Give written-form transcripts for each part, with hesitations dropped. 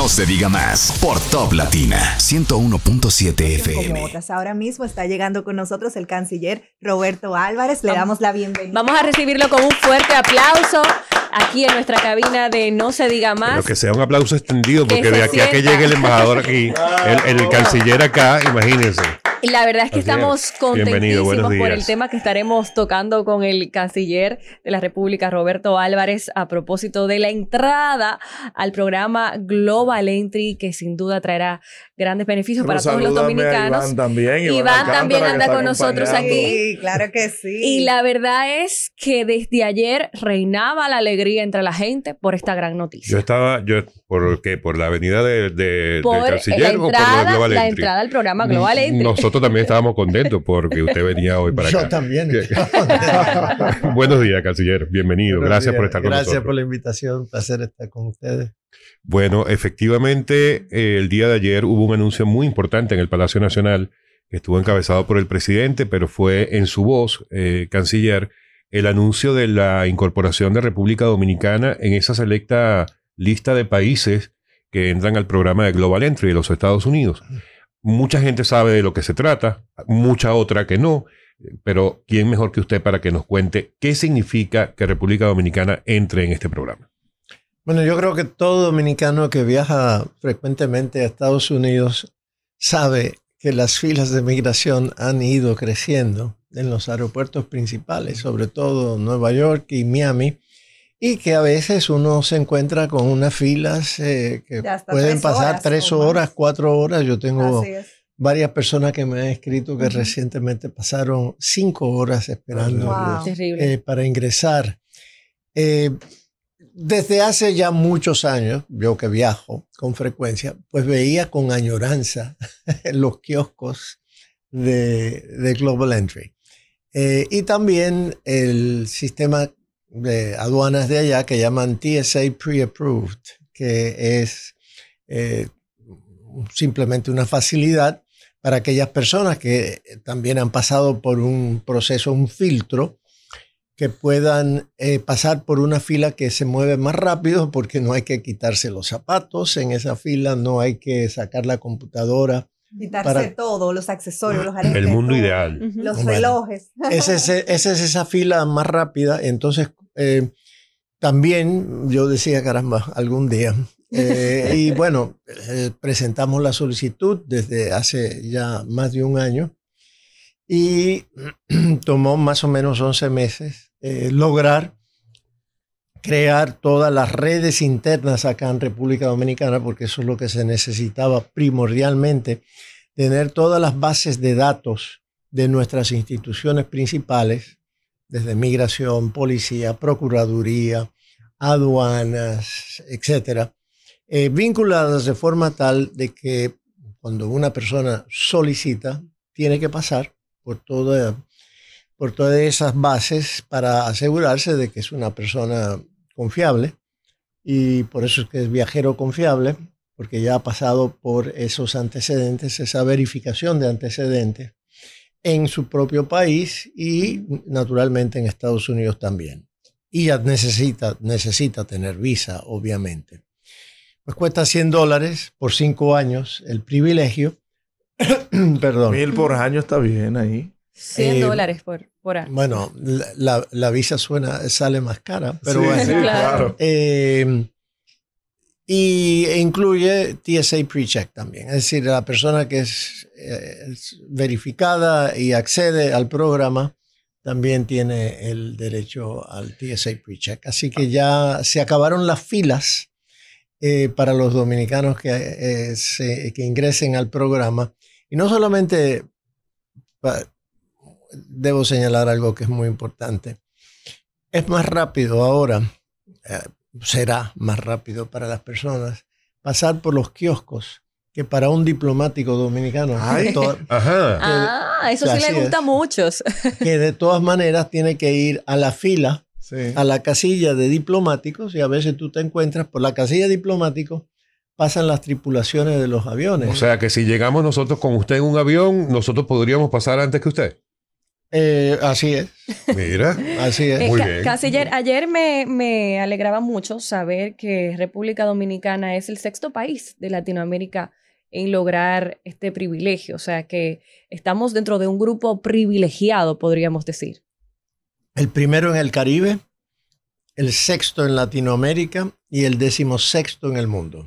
No se diga más por Top Latina 101.7 FM. Como otras, ahora mismo está llegando con nosotros el canciller Roberto Álvarez. Le damos la bienvenida. Vamos a recibirlo con un fuerte aplauso aquí en nuestra cabina de No se diga más. Pero que sea un aplauso extendido, porque de aquí a que llegue el embajador aquí, el canciller acá, imagínense. La verdad es que estamos contentísimos por el tema que estaremos tocando con el canciller de la República, Roberto Álvarez, a propósito de la entrada al programa Global Entry, que sin duda traerá grandes beneficios para todos los dominicanos. Iván también anda con nosotros aquí. Sí, claro que sí. Y la verdad es que desde ayer reinaba la alegría entre la gente por esta gran noticia. Yo estaba, ¿por la avenida del canciller o por la entrada al programa Global Entry? Nosotros también estábamos contentos porque usted venía hoy para acá. Yo también. Buenos días, canciller. Bienvenido. Gracias por estar con nosotros. Gracias por la invitación. Un placer estar con ustedes. Bueno, efectivamente, el día de ayer hubo un anuncio muy importante en el Palacio Nacional que estuvo encabezado por el presidente, pero fue en su voz, canciller, el anuncio de la incorporación de República Dominicana en esa selecta lista de países que entran al programa de Global Entry de los Estados Unidos. Mucha gente sabe de lo que se trata, mucha otra que no, pero ¿quién mejor que usted para que nos cuente qué significa que República Dominicana entre en este programa? Bueno, yo creo que todo dominicano que viaja frecuentemente a Estados Unidos sabe que las filas de migración han ido creciendo en los aeropuertos principales, sobre todo Nueva York y Miami, y que a veces uno se encuentra con unas filas que pueden pasar 3 horas, 4 horas. Yo tengo varias personas que me han escrito que recientemente pasaron 5 horas esperando para ingresar. Desde hace ya muchos años, yo que viajo con frecuencia, pues veía con añoranza los kioscos de Global Entry. Y también el sistema de aduanas de allá que llaman TSA Pre-Approved, que es simplemente una facilidad para aquellas personas que también han pasado por un proceso, un filtro, que puedan pasar por una fila que se mueve más rápido porque no hay que quitarse los zapatos en esa fila, no hay que sacar la computadora. Quitarse todo, los accesorios, los aretes. El mundo ideal. Los relojes. Esa es esa fila más rápida. Entonces, también yo decía, caramba, algún día. Y bueno, presentamos la solicitud desde hace ya más de un año y tomó más o menos 11 meses lograr crear todas las redes internas acá en República Dominicana, porque eso es lo que se necesitaba primordialmente, tener todas las bases de datos de nuestras instituciones principales, desde migración, policía, procuraduría, aduanas, etcétera, vinculadas de forma tal de que cuando una persona solicita, tiene que pasar por todas esas bases para asegurarse de que es una persona confiable, y por eso es que es viajero confiable, porque ya ha pasado por esos antecedentes, esa verificación de antecedentes en su propio país y naturalmente en Estados Unidos también. Y ya necesita tener visa, obviamente. Pues cuesta $100 por 5 años el privilegio. Perdón. 1.000 por año está bien ahí. $100 por año. Bueno, la visa sale más cara, pero sí, bueno. Sí, claro. Y incluye TSA PreCheck también. Es decir, la persona que es verificada y accede al programa también tiene el derecho al TSA PreCheck. Así que ya se acabaron las filas para los dominicanos que ingresen al programa. Y no solamente... Debo señalar algo que es muy importante. Es más rápido ahora, será más rápido para las personas pasar por los kioscos que para un diplomático dominicano. Eso sí le gusta a muchos. Que de todas maneras tiene que ir a la fila, a la casilla de diplomáticos, y a veces tú te encuentras por la casilla de diplomáticos pasan las tripulaciones de los aviones. O sea que si llegamos nosotros con usted en un avión, nosotros podríamos pasar antes que usted. Así es. Mira, así es. Muy bien. Canciller, ayer me alegraba mucho saber que República Dominicana es el 6º país de Latinoamérica en lograr este privilegio. O sea, que estamos dentro de un grupo privilegiado, podríamos decir. El primero en el Caribe, el 6º en Latinoamérica y el 16º en el mundo.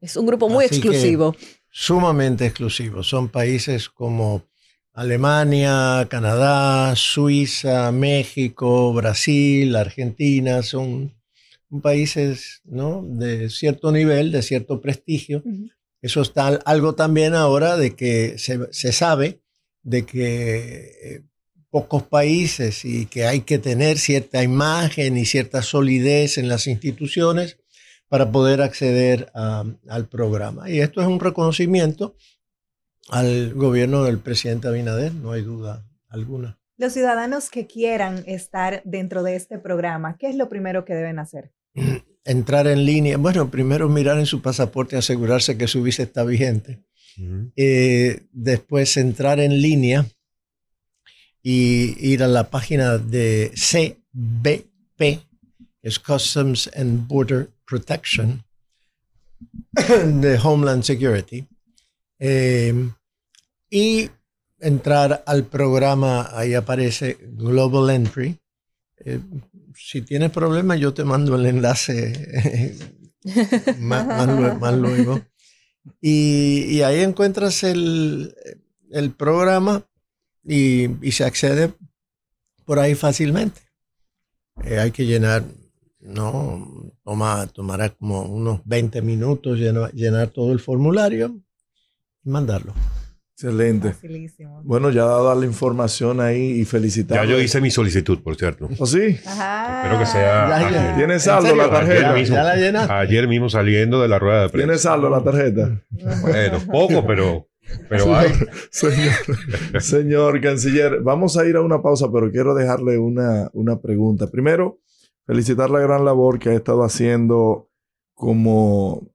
Es un grupo muy exclusivo. Sumamente exclusivo. Son países como Alemania, Canadá, Suiza, México, Brasil, Argentina. Son países, ¿no?, de cierto nivel, de cierto prestigio. Uh-huh. Eso está algo también ahora de que se sabe de que pocos países y que hay que tener cierta imagen y cierta solidez en las instituciones para poder acceder al programa. Y esto es un reconocimiento al gobierno del presidente Abinader, no hay duda alguna. Los ciudadanos que quieran estar dentro de este programa, ¿qué es lo primero que deben hacer? Entrar en línea. Bueno, primero mirar en su pasaporte y asegurarse que su visa está vigente. Uh-huh. Después entrar en línea y ir a la página de CBP, que es Customs and Border Protection, de Homeland Security. Y entrar al programa, ahí aparece Global Entry. Si tienes problemas, yo te mando el enlace más luego. Y ahí encuentras el programa y se accede por ahí fácilmente. Hay que llenar, ¿no? Tomará como unos 20 minutos llenar todo el formulario y mandarlo. Excelente. Facilísimo. Bueno, ya dada la información ahí y felicitar. Ya yo hice mi solicitud, por cierto. ¿Oh, sí? Ajá. Espero que sea. Ya. ¿Tienes saldo la tarjeta? ¿Ya la llenaste? Ayer mismo saliendo de la rueda de prensa. ¿Tienes saldo la tarjeta? Bueno, poco, pero hay. Señor canciller, vamos a ir a una pausa, pero quiero dejarle una pregunta. Primero, felicitar la gran labor que ha estado haciendo como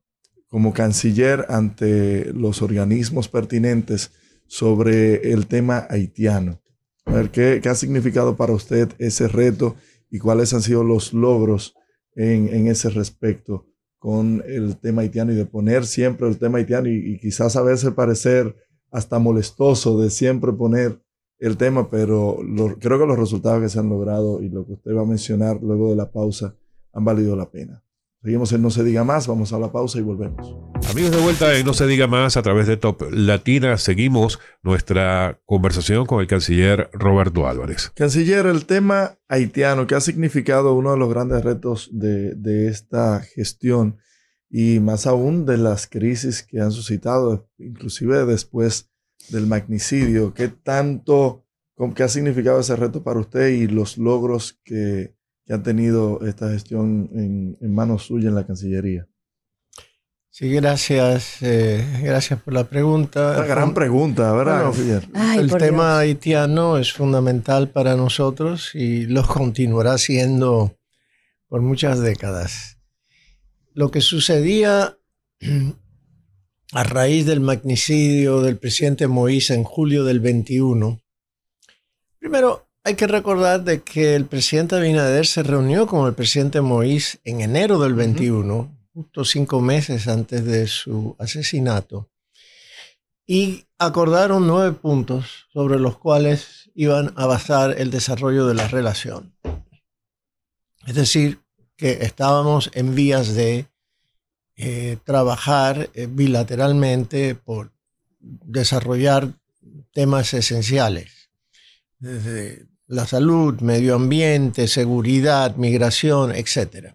canciller ante los organismos pertinentes sobre el tema haitiano. A ver, ¿qué ha significado para usted ese reto y cuáles han sido los logros en ese respecto con el tema haitiano y de poner siempre el tema haitiano y quizás a veces parecer hasta molestoso de siempre poner el tema, pero creo que los resultados que se han logrado y lo que usted va a mencionar luego de la pausa han valido la pena? Seguimos en No Se Diga Más, vamos a la pausa y volvemos. Amigos, de vuelta en No Se Diga Más a través de Top Latina. Seguimos nuestra conversación con el canciller Roberto Álvarez. Canciller, el tema haitiano que ha significado uno de los grandes retos de esta gestión y más aún de las crisis que han suscitado, inclusive después del magnicidio. ¿Qué tanto, qué ha significado ese reto para usted y los logros que ha tenido esta gestión en manos suyas en la Cancillería? Sí, gracias. Gracias por la pregunta. Una gran pregunta, ¿verdad? Bueno, el tema haitiano es fundamental para nosotros y lo continuará siendo por muchas décadas. Lo que sucedía a raíz del magnicidio del presidente Moïse en julio del 21, primero, hay que recordar de que el presidente Abinader se reunió con el presidente Moïse en enero del 21, justo 5 meses antes de su asesinato, y acordaron 9 puntos sobre los cuales iban a basar el desarrollo de la relación. Es decir, que estábamos en vías de trabajar bilateralmente por desarrollar temas esenciales, desde la salud, medio ambiente, seguridad, migración, etc.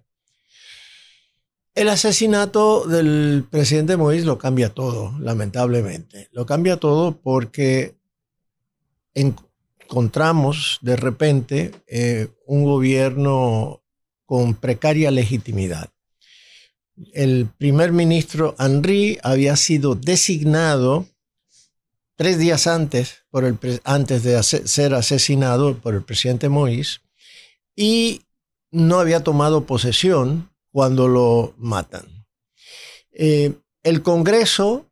El asesinato del presidente Moïse lo cambia todo, lamentablemente. Lo cambia todo porque encontramos de repente un gobierno con precaria legitimidad. El primer ministro Henry había sido designado 3 días antes, antes de ser asesinado por el presidente Moïse, y no había tomado posesión cuando lo matan. El Congreso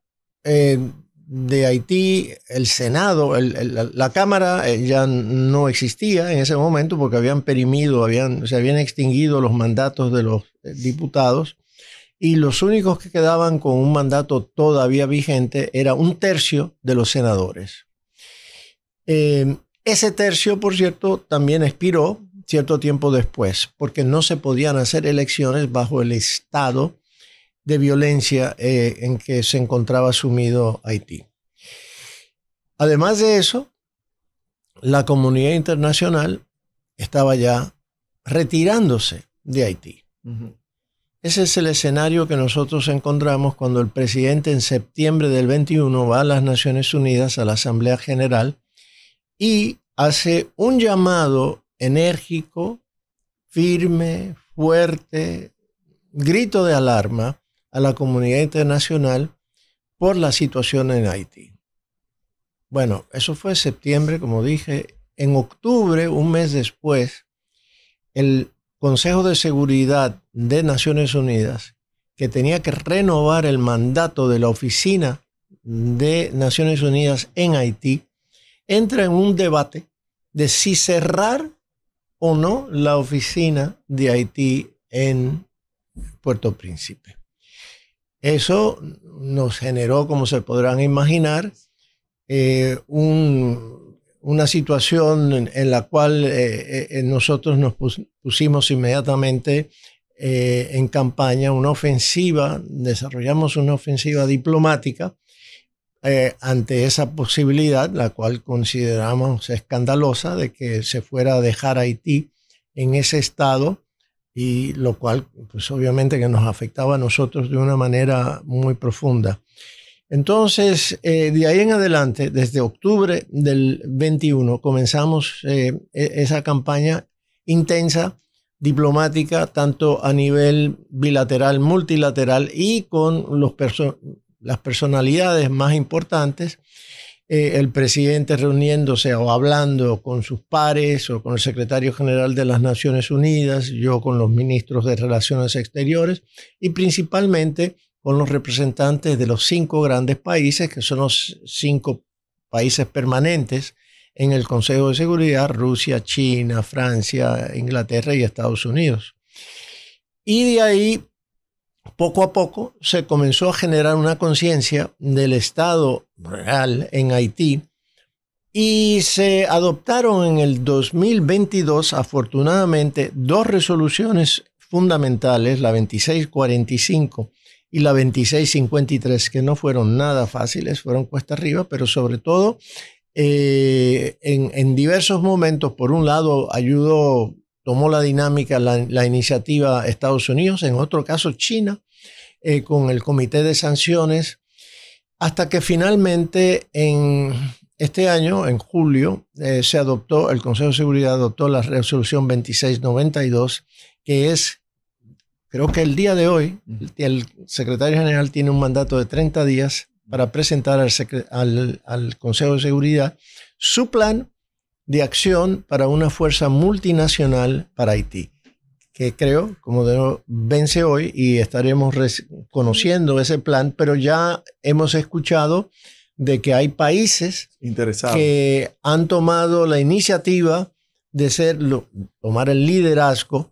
de Haití, el Senado, la Cámara ya no existía en ese momento porque habían perimido, se habían extinguido los mandatos de los diputados, y los únicos que quedaban con un mandato todavía vigente era un tercio de los senadores. Ese tercio, por cierto, también expiró cierto tiempo después, porque no se podían hacer elecciones bajo el estado de violencia en que se encontraba sumido Haití. Además de eso, la comunidad internacional estaba ya retirándose de Haití. Uh-huh. Ese es el escenario que nosotros encontramos cuando el presidente en septiembre del 21 va a las Naciones Unidas, a la Asamblea General, y hace un llamado enérgico, firme, fuerte, grito de alarma a la comunidad internacional por la situación en Haití. Bueno, eso fue septiembre, como dije. En octubre, un mes después, el Consejo de Seguridad de Naciones Unidas, que tenía que renovar el mandato de la Oficina de Naciones Unidas en Haití, entra en un debate de si cerrar o no la oficina de Haití en Puerto Príncipe. Eso nos generó, como se podrán imaginar, una situación en la cual nosotros nos pusimos inmediatamente en campaña, una ofensiva, desarrollamos una ofensiva diplomática ante esa posibilidad, la cual consideramos escandalosa, de que se fuera a dejar Haití en ese estado, y lo cual, pues obviamente que nos afectaba a nosotros de una manera muy profunda. Entonces, de ahí en adelante, desde octubre del 21, comenzamos esa campaña intensa, diplomática, tanto a nivel bilateral, multilateral, y con las personalidades más importantes, el presidente reuniéndose o hablando con sus pares o con el secretario general de las Naciones Unidas, yo con los ministros de Relaciones Exteriores y principalmente con los representantes de los 5 grandes países, que son los 5 países permanentes en el Consejo de Seguridad: Rusia, China, Francia, Inglaterra y Estados Unidos. Y de ahí, poco a poco, se comenzó a generar una conciencia del estado real en Haití, y se adoptaron en el 2022, afortunadamente, 2 resoluciones fundamentales, la 2645 y la 2653, que no fueron nada fáciles, fueron cuesta arriba, pero sobre todo en diversos momentos. Por un lado, ayudó, tomó la dinámica, la iniciativa Estados Unidos, en otro caso China, con el Comité de Sanciones, hasta que finalmente en este año, en julio, se adoptó, el Consejo de Seguridad adoptó la resolución 2692, que es, creo que el día de hoy, el secretario general tiene un mandato de 30 días para presentar al Consejo de Seguridad su plan de acción para una fuerza multinacional para Haití, que creo, como digo, vence hoy, y estaremos conociendo ese plan, pero ya hemos escuchado de que hay países que han tomado la iniciativa de tomar el liderazgo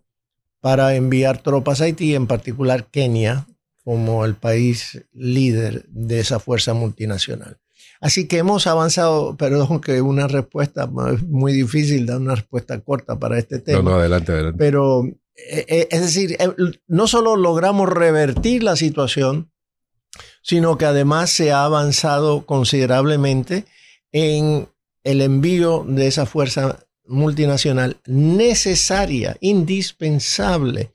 para enviar tropas a Haití, en particular Kenia, como el país líder de esa fuerza multinacional. Así que hemos avanzado, perdón que una respuesta muy difícil, dar una respuesta corta para este tema. No, adelante, adelante. Pero, es decir, no solo logramos revertir la situación, sino que además se ha avanzado considerablemente en el envío de esa fuerza multinacional necesaria, indispensable,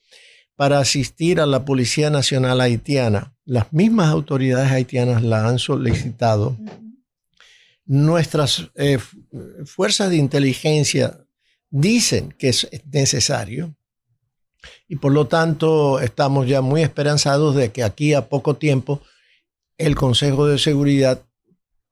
para asistir a la Policía Nacional Haitiana. Las mismas autoridades haitianas la han solicitado. Nuestras fuerzas de inteligencia dicen que es necesario, y por lo tanto estamos ya muy esperanzados de que aquí a poco tiempo el Consejo de Seguridad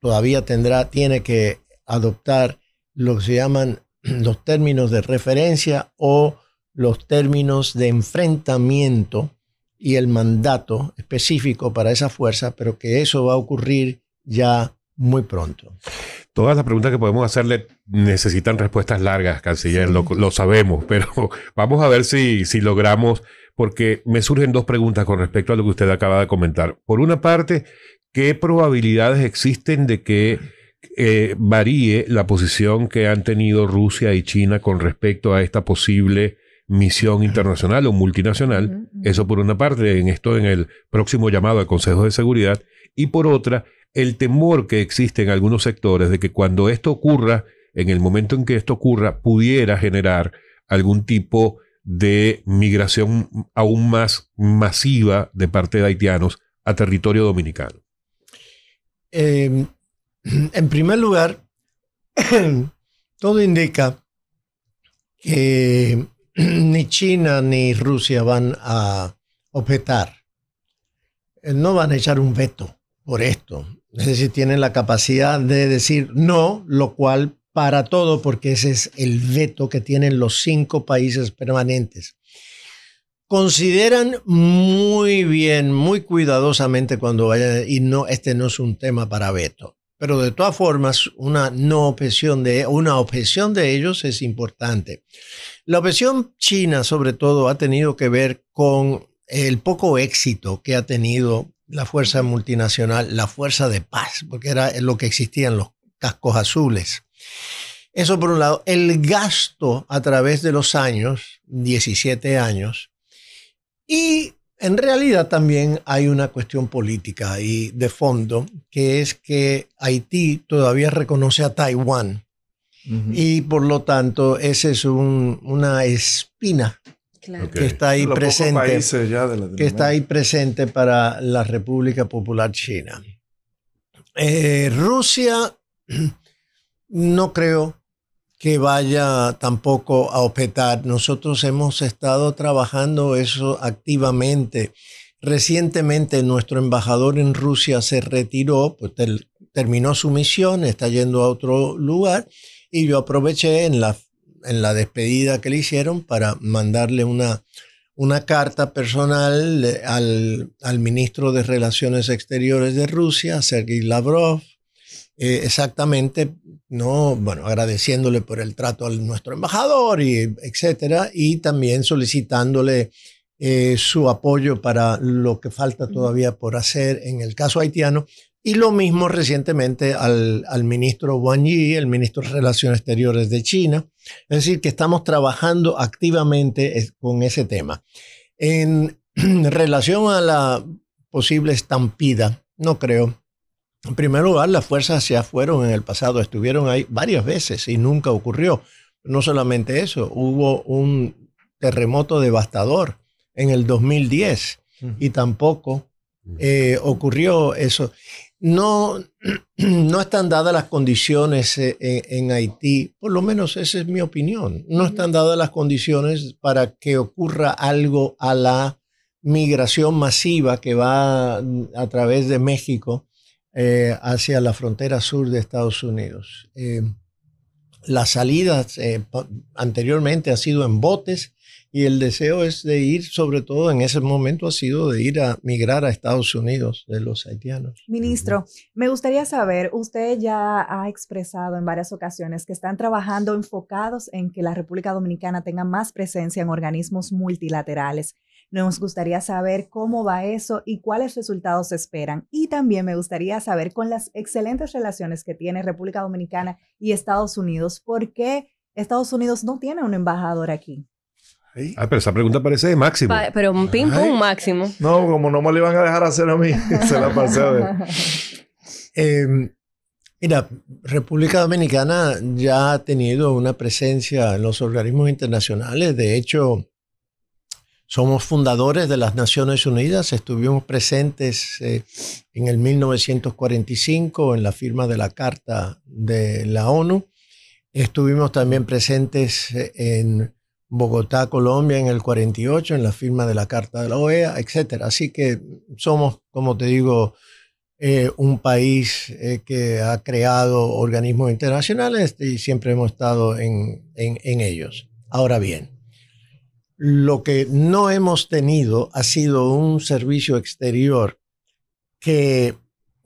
todavía tiene que adoptar lo que se llaman los términos de referencia o los términos de enfrentamiento y el mandato específico para esa fuerza, pero que eso va a ocurrir ya muy pronto. Todas las preguntas que podemos hacerle necesitan respuestas largas, canciller, lo sabemos, pero vamos a ver si logramos, porque me surgen dos preguntas con respecto a lo que usted acaba de comentar. Por una parte, ¿qué probabilidades existen de que varíe la posición que han tenido Rusia y China con respecto a esta posible misión internacional o multinacional? Eso por una parte, en el próximo llamado al Consejo de Seguridad. Y por otra, el temor que existe en algunos sectores de que cuando esto ocurra, en el momento en que esto ocurra, pudiera generar algún tipo de migración aún más masiva de parte de haitianos a territorio dominicano. En primer lugar, todo indica que ni China ni Rusia van a objetar. No van a echar un veto por esto. Es decir, tienen la capacidad de decir no, lo cual para todo, porque ese es el veto que tienen los 5 países permanentes. Consideran muy bien, muy cuidadosamente cuando vayan, y no, este no es un tema para veto. Pero de todas formas, una objeción de ellos es importante. La objeción china, sobre todo, ha tenido que ver con el poco éxito que ha tenido la fuerza multinacional, la fuerza de paz, porque era lo que existían, los cascos azules. Eso por un lado. El gasto a través de los años, 17 años, y en realidad también hay una cuestión política ahí de fondo, que es que Haití todavía reconoce a Taiwán. Y por lo tanto esa es una espina que está ahí presente, para la República Popular China. Rusia no creo que vaya tampoco a objetar. Nosotros hemos estado trabajando eso activamente. Recientemente nuestro embajador en Rusia se retiró, pues terminó su misión, está yendo a otro lugar, y yo aproveché en la despedida que le hicieron para mandarle una carta personal al ministro de Relaciones Exteriores de Rusia, Sergei Lavrov, exactamente, ¿no? Bueno, agradeciéndole por el trato a nuestro embajador, etcétera, y también solicitándole su apoyo para lo que falta todavía por hacer en el caso haitiano. Y lo mismo recientemente al ministro Wang Yi, el ministro de Relaciones Exteriores de China. Es decir, que estamos trabajando activamente con ese tema. En relación a la posible estampida, no creo. En primer lugar, las fuerzas ya fueron en el pasado, estuvieron ahí varias veces y nunca ocurrió. No solamente eso, hubo un terremoto devastador en el 2010 y tampoco ocurrió eso. No están dadas las condiciones en Haití, por lo menos esa es mi opinión, no están dadas las condiciones para que ocurra algo a la migración masiva que va a través de México hacia la frontera sur de Estados Unidos. Las salidas anteriormente ha sido en botes, y el deseo es de ir, sobre todo en ese momento, ha sido de ir a migrar a Estados Unidos de los haitianos. Ministro, me gustaría saber, usted ya ha expresado en varias ocasiones que están trabajando enfocados en que la República Dominicana tenga más presencia en organismos multilaterales. Nos gustaría saber cómo va eso y cuáles resultados se esperan. Y también me gustaría saber, con las excelentes relaciones que tiene República Dominicana y Estados Unidos, ¿por qué Estados Unidos no tiene un embajador aquí? Ah, pero esa pregunta parece de Máximo. Pero un ping-pong Máximo. No, como no me lo iban a dejar hacer a mí, se la pasé a ver. Mira, República Dominicana ya ha tenido una presencia en los organismos internacionales. De hecho, somos fundadores de las Naciones Unidas. Estuvimos presentes en el 1945 en la firma de la Carta de la ONU. Estuvimos también presentes en Bogotá, Colombia, en el 48, en la firma de la Carta de la OEA, etc. Así que somos, como te digo, un país que ha creado organismos internacionales y siempre hemos estado en ellos. Ahora bien, lo que no hemos tenido ha sido un servicio exterior que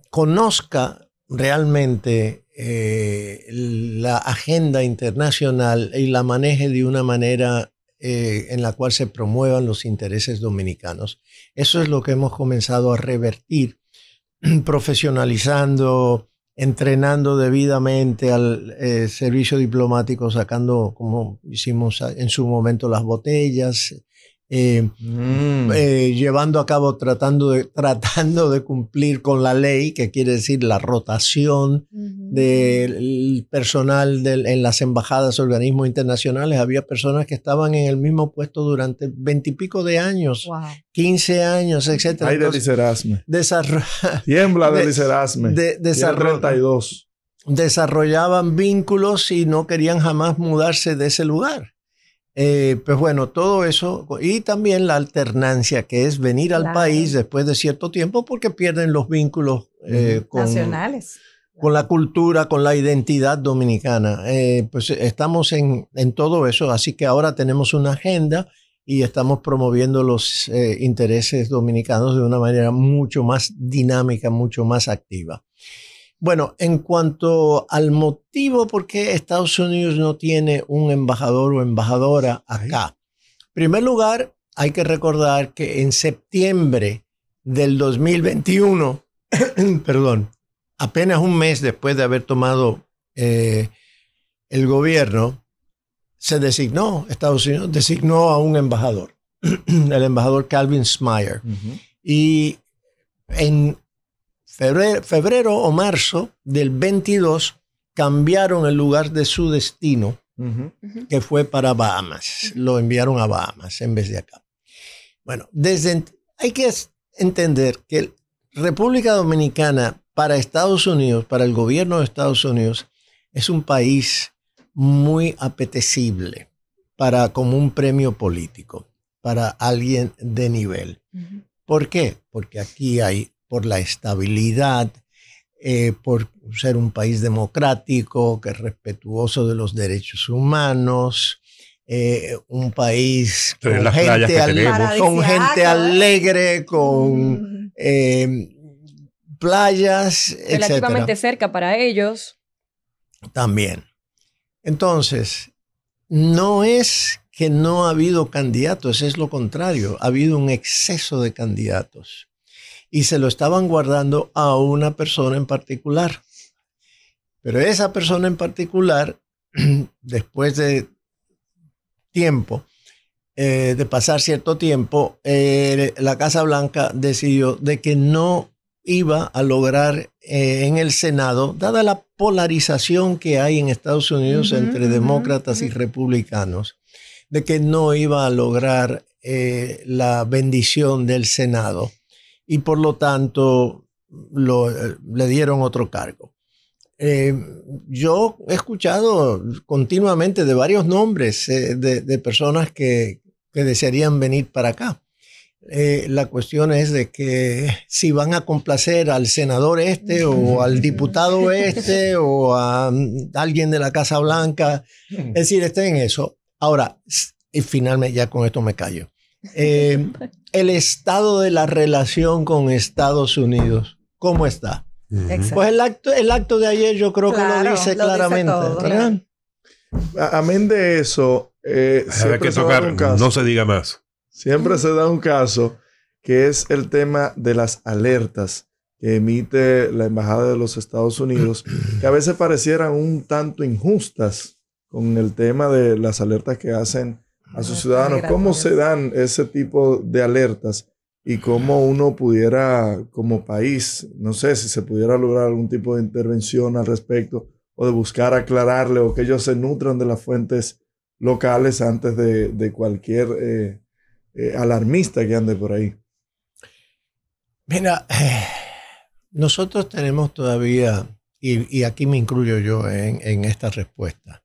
conozca realmente la agenda internacional y la maneje de una manera en la cual se promuevan los intereses dominicanos. Eso es lo que hemos comenzado a revertir, profesionalizando, entrenando debidamente al servicio diplomático, sacando, como hicimos en su momento, las botellas, llevando a cabo, tratando de cumplir con la ley, que quiere decir la rotación del personal en las embajadas, organismos internacionales. Había personas que estaban en el mismo puesto durante 20 y pico de años, 15 años, etc. Hay delicerasme. Tiembla delicerasme. Desarrollaban vínculos y no querían jamás mudarse de ese lugar. Pues bueno, todo eso y también la alternancia, que es venir al país después de cierto tiempo porque pierden los vínculos nacionales, con la cultura, con la identidad dominicana. Pues estamos en todo eso, así que ahora tenemos una agenda y estamos promoviendo los intereses dominicanos de una manera mucho más dinámica, mucho más activa. Bueno, en cuanto al motivo por qué Estados Unidos no tiene un embajador o embajadora acá. En primer lugar, hay que recordar que en septiembre del 2021, perdón, apenas un mes después de haber tomado el gobierno, Estados Unidos designó a un embajador, el embajador Calvin Smyre. Y en febrero o marzo del 22 cambiaron el lugar de su destino, que fue para Bahamas. Lo enviaron a Bahamas en vez de acá. Bueno, hay que entender que República Dominicana para Estados Unidos, para el gobierno de Estados Unidos, es un país muy apetecible como un premio político, para alguien de nivel. ¿Por qué? Porque aquí hay por la estabilidad, por ser un país democrático, que es respetuoso de los derechos humanos, un país con gente alegre, con playas, etc. Relativamente cerca para ellos. También. Entonces, no es que no ha habido candidatos, es lo contrario. Ha habido un exceso de candidatos. Y se lo estaban guardando a una persona en particular. Pero esa persona en particular, después de tiempo, de pasar cierto tiempo, la Casa Blanca decidió de que no iba a lograr en el Senado, dada la polarización que hay en Estados Unidos entre demócratas y republicanos, de que no iba a lograr la bendición del Senado. Y por lo tanto le dieron otro cargo. Yo he escuchado continuamente de varios nombres de personas que desearían venir para acá. La cuestión es de que si van a complacer al senador este o al diputado este o a alguien de la Casa Blanca, es decir, está en eso. Ahora, y finalmente ya con esto me callo. El estado de la relación con Estados Unidos, ¿cómo está? Pues el acto de ayer yo creo que lo dice claramente. Amén de eso, siempre se da un caso, no se diga más. Siempre se da un caso que es el tema de las alertas que emite la Embajada de los Estados Unidos, que a veces parecieran un tanto injustas con el tema de las alertas que hacen a sus ciudadanos. ¿Cómo se dan ese tipo de alertas? Y cómo uno pudiera, como país, no sé si se pudiera lograr algún tipo de intervención al respecto, o de buscar aclararle, o que ellos se nutran de las fuentes locales antes de cualquier alarmista que ande por ahí. Mira, nosotros tenemos todavía, y aquí me incluyo yo en esta respuesta,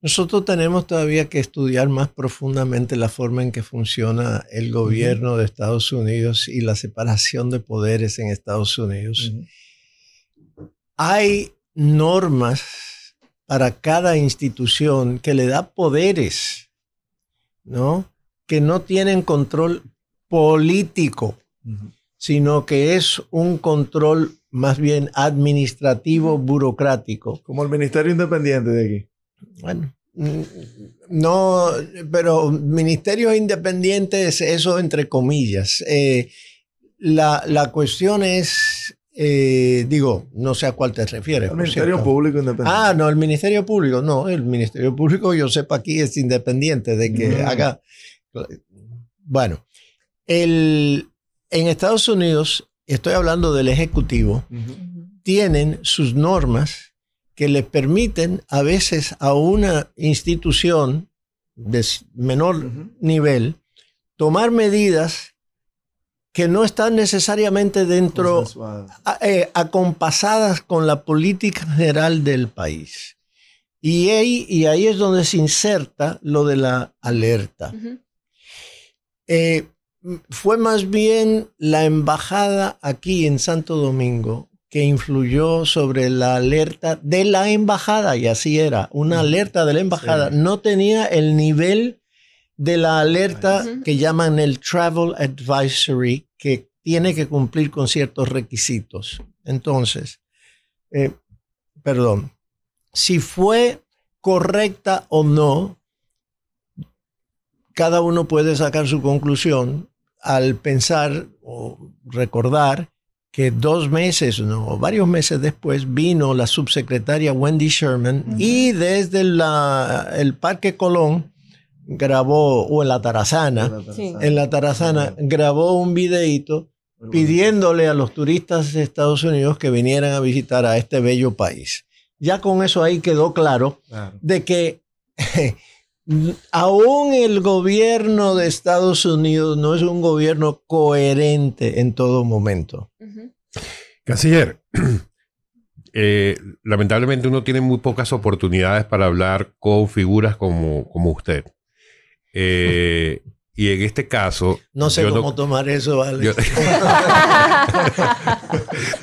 nosotros tenemos todavía que estudiar más profundamente la forma en que funciona el gobierno de Estados Unidos y la separación de poderes en Estados Unidos. Hay normas para cada institución que le da poderes, ¿no? Que no tienen control político, sino que es un control más bien administrativo burocrático. Como el Ministerio Independiente de aquí. Bueno, no, pero ministerios independientes, eso entre comillas. La cuestión es, digo, no sé a cuál te refieres. El Ministerio Público Independiente. Ah, no, el Ministerio Público, no, el Ministerio Público, yo sepa aquí, es independiente de que haga... Bueno, en Estados Unidos, estoy hablando del Ejecutivo, tienen sus normas que les permiten a veces a una institución de menor nivel tomar medidas que no están necesariamente dentro, acompasadas con la política general del país. Y ahí es donde se inserta lo de la alerta. Fue más bien la embajada aquí en Santo Domingo que influyó sobre la alerta de la embajada, y así era, una alerta de la embajada. No tenía el nivel de la alerta que llaman el Travel Advisory, que tiene que cumplir con ciertos requisitos. Entonces, perdón, si fue correcta o no, cada uno puede sacar su conclusión al pensar o recordar que 2 meses, no, varios meses después, vino la subsecretaria Wendy Sherman y desde el Parque Colón grabó, o en la Tarazana, grabó un videíto pidiéndole a los turistas de Estados Unidos que vinieran a visitar a este bello país. Ya con eso ahí quedó claro, de que... Aún el gobierno de Estados Unidos no es un gobierno coherente en todo momento. Canciller, lamentablemente uno tiene muy pocas oportunidades para hablar con figuras como usted. Y en este caso... No sé cómo tomar eso, Alex.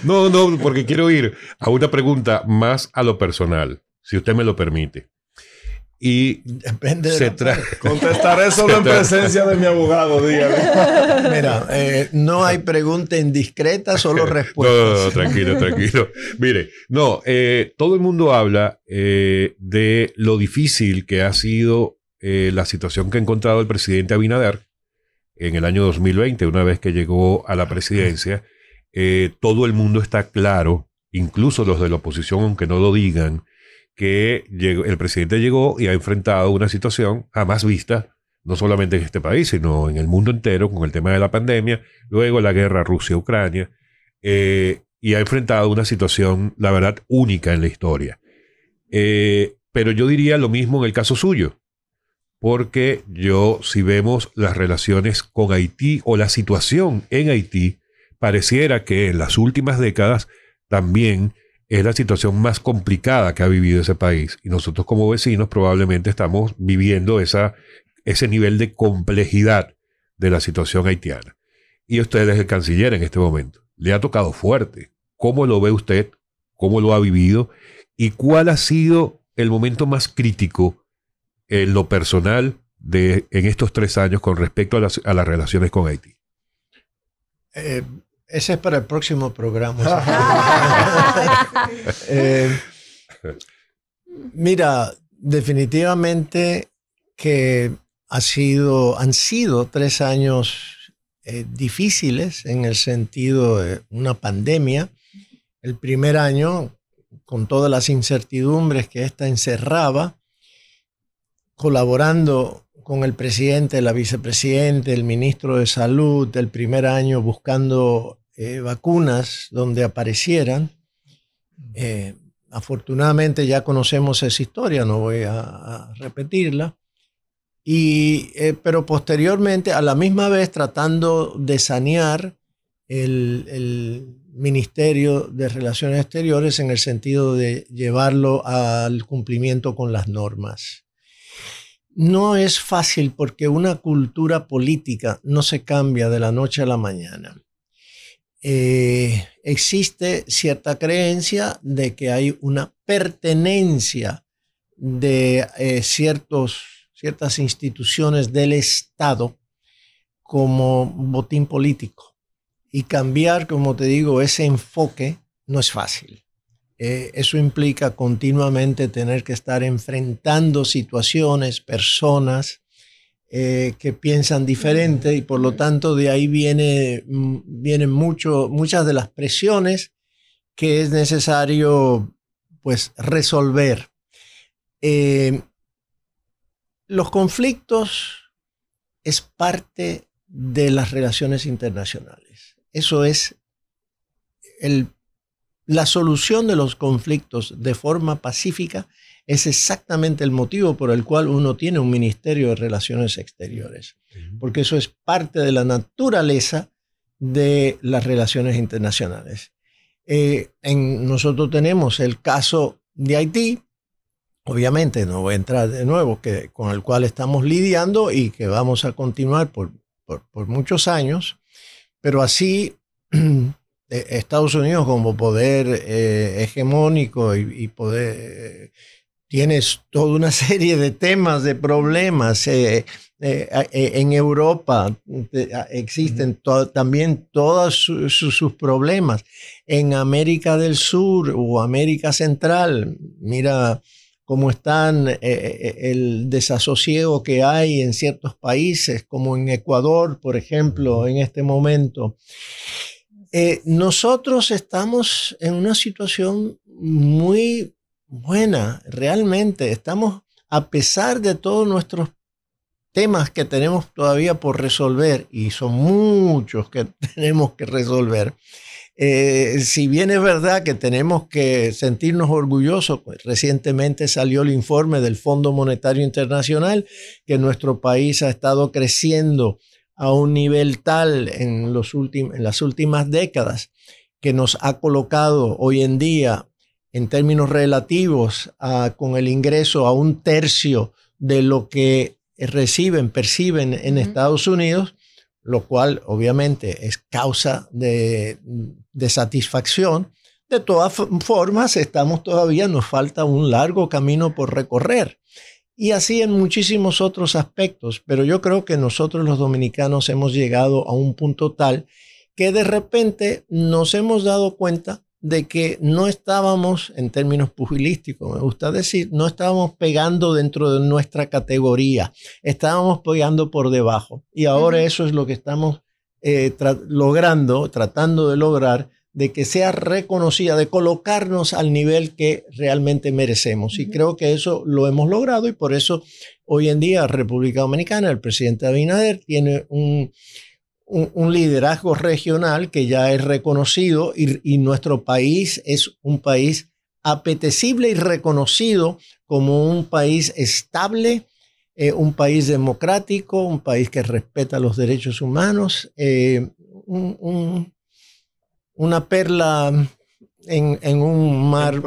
No, porque quiero ir a una pregunta más a lo personal, si usted me lo permite. Y depende de contestaré solo en presencia de mi abogado, dígame. Mira, no hay pregunta indiscreta, solo respuestas. No, tranquilo. Mire, no, todo el mundo habla de lo difícil que ha sido la situación que ha encontrado el presidente Abinader en el año 2020, una vez que llegó a la presidencia. Todo el mundo está claro, incluso los de la oposición, aunque no lo digan, que el presidente llegó y ha enfrentado una situación jamás vista, no solamente en este país, sino en el mundo entero, con el tema de la pandemia, luego la guerra Rusia-Ucrania, y ha enfrentado una situación, la verdad, única en la historia. Pero yo diría lo mismo en el caso suyo, porque si vemos las relaciones con Haití o la situación en Haití, pareciera que en las últimas décadas también... es la situación más complicada que ha vivido ese país. Y nosotros como vecinos probablemente estamos viviendo ese nivel de complejidad de la situación haitiana. Y usted es el canciller en este momento. Le ha tocado fuerte. ¿Cómo lo ve usted? ¿Cómo lo ha vivido? ¿Y cuál ha sido el momento más crítico en lo personal en estos 3 años con respecto a las relaciones con Haití? Ese es para el próximo programa. Mira, definitivamente que han sido 3 años difíciles en el sentido de una pandemia. El primer año, con todas las incertidumbres que esta encerraba, colaborando con el presidente, la vicepresidenta, el ministro de Salud, del primer año buscando vacunas donde aparecieran. Afortunadamente ya conocemos esa historia, no voy a repetirla. Pero posteriormente, a la misma vez, tratando de sanear el Ministerio de Relaciones Exteriores en el sentido de llevarlo al cumplimiento con las normas. No es fácil porque una cultura política no se cambia de la noche a la mañana. Existe cierta creencia de que hay una pertenencia de ciertas instituciones del Estado como botín político. Y cambiar, como te digo, ese enfoque no es fácil. Eso implica continuamente tener que estar enfrentando situaciones, personas que piensan diferente, y por lo tanto de ahí vienen muchas de las presiones que es necesario pues resolver. Los conflictos es parte de las relaciones internacionales. Eso es la solución de los conflictos de forma pacífica. Es exactamente el motivo por el cual uno tiene un Ministerio de Relaciones Exteriores, porque eso es parte de la naturaleza de las relaciones internacionales. Nosotros tenemos el caso de Haití, obviamente no voy a entrar de nuevo, con el cual estamos lidiando y que vamos a continuar por muchos años, pero así Estados Unidos como poder hegemónico y poder... Tienes toda una serie de temas, de problemas. En Europa existen también todos sus problemas. En América del Sur o América Central, mira cómo están el desasosiego que hay en ciertos países, como en Ecuador, por ejemplo, en este momento. Nosotros estamos en una situación muy... buena, realmente estamos, a pesar de todos nuestros temas que tenemos todavía por resolver, y son muchos que tenemos que resolver, si bien es verdad que tenemos que sentirnos orgullosos, pues recientemente salió el informe del Fondo Monetario Internacional que nuestro país ha estado creciendo a un nivel tal en las últimas décadas que nos ha colocado hoy en día en términos relativos con el ingreso a 1/3 de lo que perciben en Estados Unidos, lo cual obviamente es causa de satisfacción. De todas formas, nos falta un largo camino por recorrer. Y así en muchísimos otros aspectos, pero yo creo que nosotros los dominicanos hemos llegado a un punto tal que de repente nos hemos dado cuenta de que no estábamos, en términos pugilísticos, me gusta decir, no estábamos pegando dentro de nuestra categoría, estábamos pegando por debajo. Y ahora eso es lo que estamos tratando de lograr, de que sea reconocida, de colocarnos al nivel que realmente merecemos. Y creo que eso lo hemos logrado, y por eso hoy en día República Dominicana, el presidente Abinader, tiene un liderazgo regional que ya es reconocido, y nuestro país es un país apetecible y reconocido como un país estable, un país democrático, un país que respeta los derechos humanos, una perla en un mar,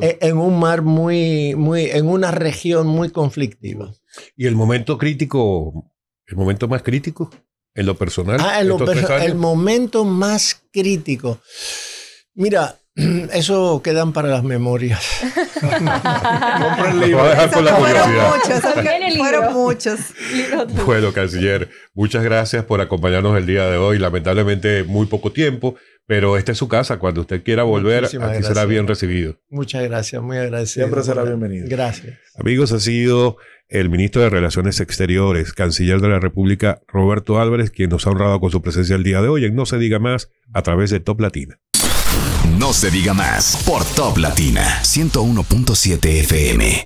en un mar en una región muy conflictiva. ¿Y el momento crítico, el momento más crítico? ¿En lo personal? El momento más crítico. Mira, eso quedan para las memorias. Compra el libro. Fueron muchos. Bueno, canciller, muchas gracias por acompañarnos el día de hoy. Lamentablemente, muy poco tiempo, pero esta es su casa. Cuando usted quiera volver, aquí será bien recibido. Muchas gracias, muy agradecido. Siempre será bienvenido. Gracias. Amigos, ha sido el ministro de Relaciones Exteriores, canciller de la República, Roberto Álvarez, quien nos ha honrado con su presencia el día de hoy en No Se Diga Más a través de Top Latina. No Se Diga Más por Top Latina 101.7 FM.